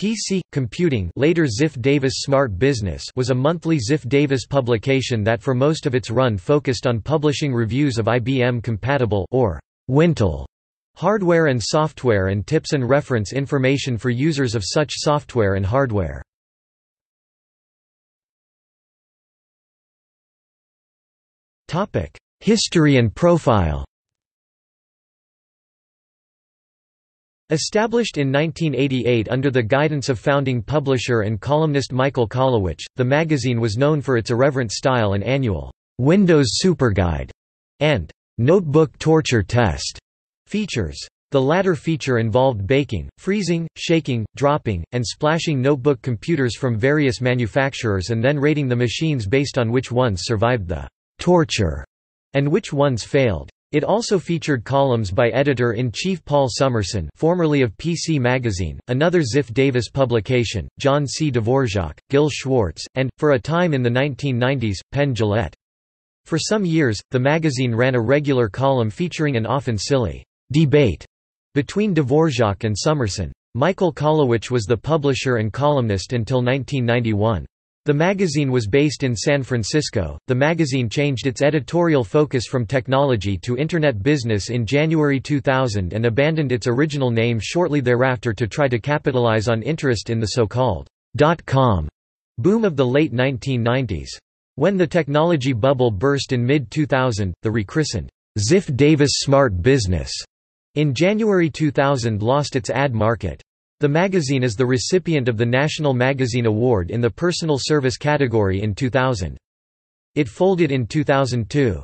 PC Computing, later Ziff Davis Smart Business, was a monthly Ziff Davis publication that for most of its run focused on publishing reviews of IBM-compatible or Wintel hardware and software and tips and reference information for users of such software and hardware. Topic: History and profile. Established in 1988 under the guidance of founding publisher and columnist Michael Kolowich, the magazine was known for its irreverent style and annual Windows Superguide and Notebook Torture Test features. The latter feature involved baking, freezing, shaking, dropping, and splashing notebook computers from various manufacturers and then rating the machines based on which ones survived the torture and which ones failed. It also featured columns by editor-in-chief Paul Summerson, formerly of PC Magazine, another Ziff Davis publication, John C. Dvorak, Gil Schwartz, and, for a time in the 1990s, Penn Gillette. For some years, the magazine ran a regular column featuring an often silly debate between Dvorak and Summerson. Michael Kolowich was the publisher and columnist until 1991. The magazine was based in San Francisco. The magazine changed its editorial focus from technology to internet business in January 2000 and abandoned its original name shortly thereafter to try to capitalize on interest in the so-called dot-com boom of the late 1990s. When the technology bubble burst in mid-2000, the rechristened Ziff Davis Smart Business in January 2000 lost its ad market. The magazine is the recipient of the National Magazine Award in the Personal Service category in 2000. It folded in 2002.